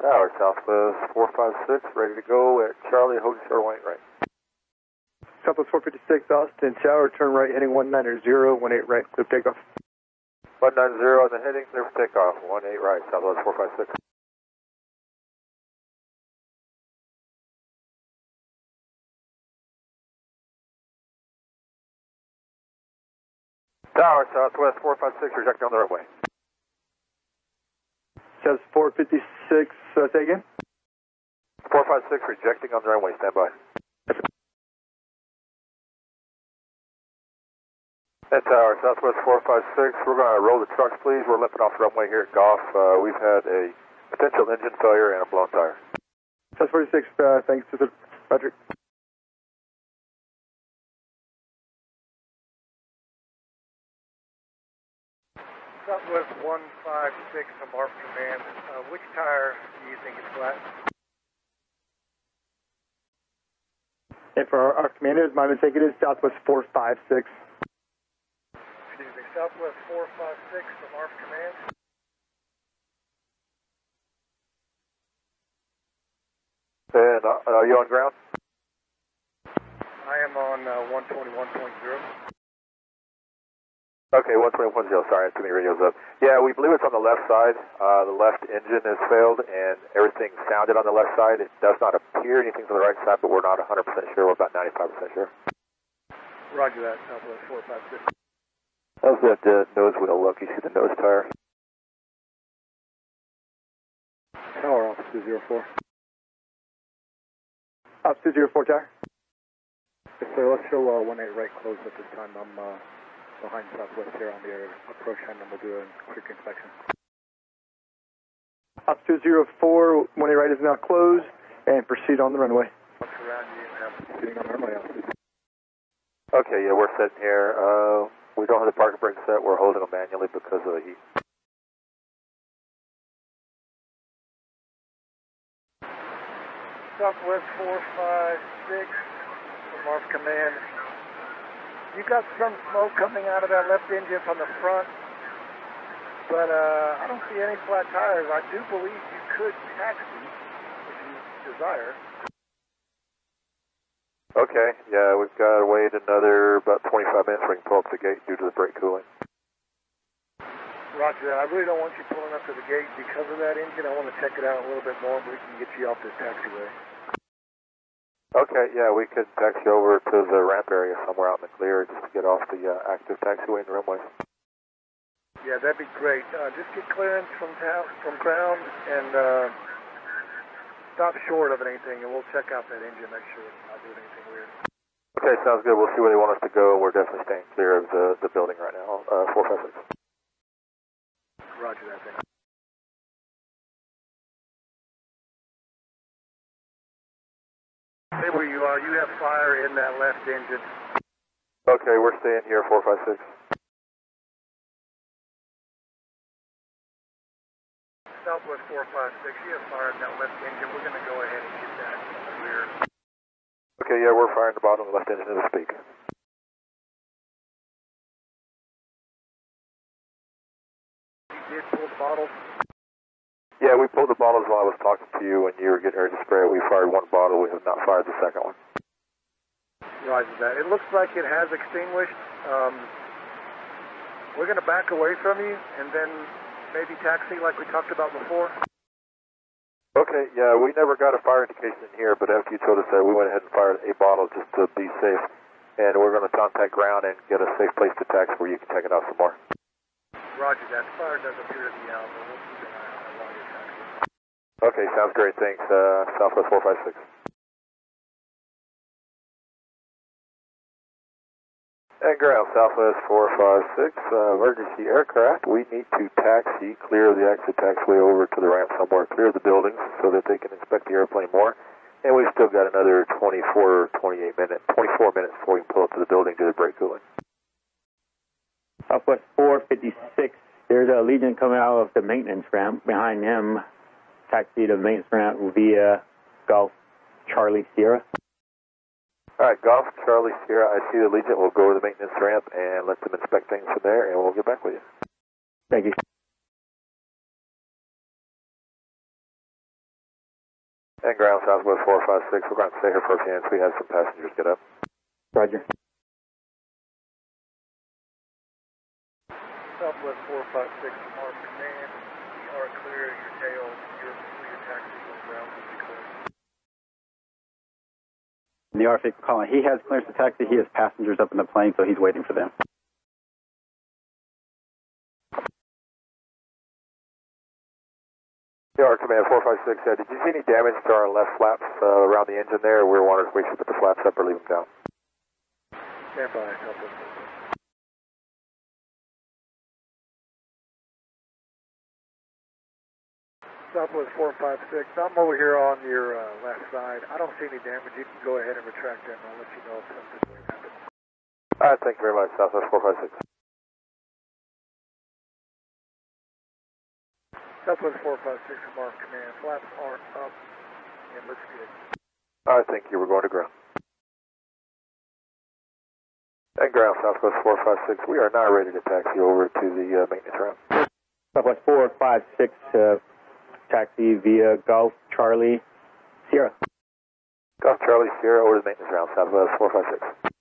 Tower, Southwest 456, ready to go at Charlie, hold Charlie right. Southwest 456, Austin Tower, turn right, heading 190, 18 right, clear takeoff. 190 on the heading, clear for takeoff, 18 right, Southwest 456. Tower, Southwest 456, reject on the right way. Says 456, say again? 456, rejecting on the right way, stand by. And Tower, Southwest 456, we're going to roll the trucks, please. We're limping off the runway here at Golf. We've had a potential engine failure and a blown tire. Says 46, thanks to Frederick. Southwest 156 from ARF Command, which tire do you think is flat? And for our ARF Command, my mistake, it is Southwest 456. Excuse me, Southwest 456 from ARF Command. And are you on ground? I am on 121.0. Okay, 121.0, sorry, I have too many radios up. Yeah, we believe it's on the left side. The left engine has failed, and everything sounded on the left side. It does not appear anything's on the right side, but we're not 100% sure. We're about 95% sure. Roger that, Southwest 456. How's that nose wheel look? You see the nose tire? Tower, Office 204. Office 204, Tower? Yes, sir, let's show 18 right closed at this time. I'm behind Southwest here on the air approach end, and we'll do a quick inspection. Ops 204, 18 right is now closed, and proceed on the runway. Look around you and have proceeding on the runway. Okay, yeah, we're sitting here. We don't have the parking brake set. We're holding them manually because of the heat. Southwest 456 from ARF Command. You got some smoke coming out of that left engine from the front, but I don't see any flat tires. I do believe you could taxi if you desire. Okay, yeah, we've got to wait another about 25 minutes so we can pull up the gate due to the brake cooling. Roger that. I really don't want you pulling up to the gate because of that engine. I want to check it out a little bit more, but we can get you off this taxiway. Okay, yeah, we could taxi over to the ramp area somewhere out in the clear just to get off the active taxiway and the runway. Yeah, that'd be great. Just get clearance from ground and stop short of anything, and we'll check out that engine, make sure it's not doing anything weird. Okay, sounds good. We'll see where they want us to go. We're definitely staying clear of the building right now. 456. Roger that, thanks. Stay where you are. You have fire in that left engine. Okay, we're staying here, 456. Southwest 456, you have fire in that left engine. We're going to go ahead and get that from the rear. Okay, yeah, we're firing the bottom of the left engine as we speak. You did pull the bottles? Yeah, we pulled the bottles while I was talking to you when you were getting ready to spray it. We fired one bottle. We have not fired the second one. Roger that. It looks like it has extinguished. We're going to back away from you and then maybe taxi like we talked about before. Okay, yeah, we never got a fire indication in here, but after you told us that, we went ahead and fired a bottle just to be safe. And we're going to contact ground and get a safe place to taxi where you can take it out some more. Roger that. Fire does appear to be out, but we'll keep an eye. Okay, sounds great. Thanks, Southwest 456. And ground, Southwest 456, emergency aircraft. We need to taxi, clear the exit taxiway over to the ramp somewhere, clear the buildings so that they can inspect the airplane more. And we've still got another 24 minutes before we can pull up to the building to the brake cooling. Southwest 456, there's a Legion coming out of the maintenance ramp. Behind him, taxi to maintenance ramp via Golf Charlie Sierra. All right, Golf Charlie Sierra, I see the Legion. We'll go to the maintenance ramp and let them inspect things from there, and we'll get back with you. Thank you. 10 ground, Southwest 456. We're going to stay here for a few minutes. We have some passengers get up. Roger. Southwest 456, ARF Command. We are clear. Your tail, your taxi will ground will be clear. The ARF calling. He has clearance to taxi. He has passengers up in the plane, so he's waiting for them. ARF Command 456, did you see any damage to our left flaps around the engine there? We were wondering if we should put the flaps up or leave them down. Stand by. Southwest 456, I'm over here on your left side. I don't see any damage. You can go ahead and retract that, and I'll let you know if something really happens. All right, thank you very much, Southwest 456. Southwest 456 from ARF Command. Flaps are up and looks good. All right, thank you. We're going to ground. And ground, Southwest 456. We are now ready to taxi over to the maintenance ramp. Southwest 456, taxi via Golf Charlie Sierra. Golf Charlie Sierra over to the maintenance ramp, Southwest 456.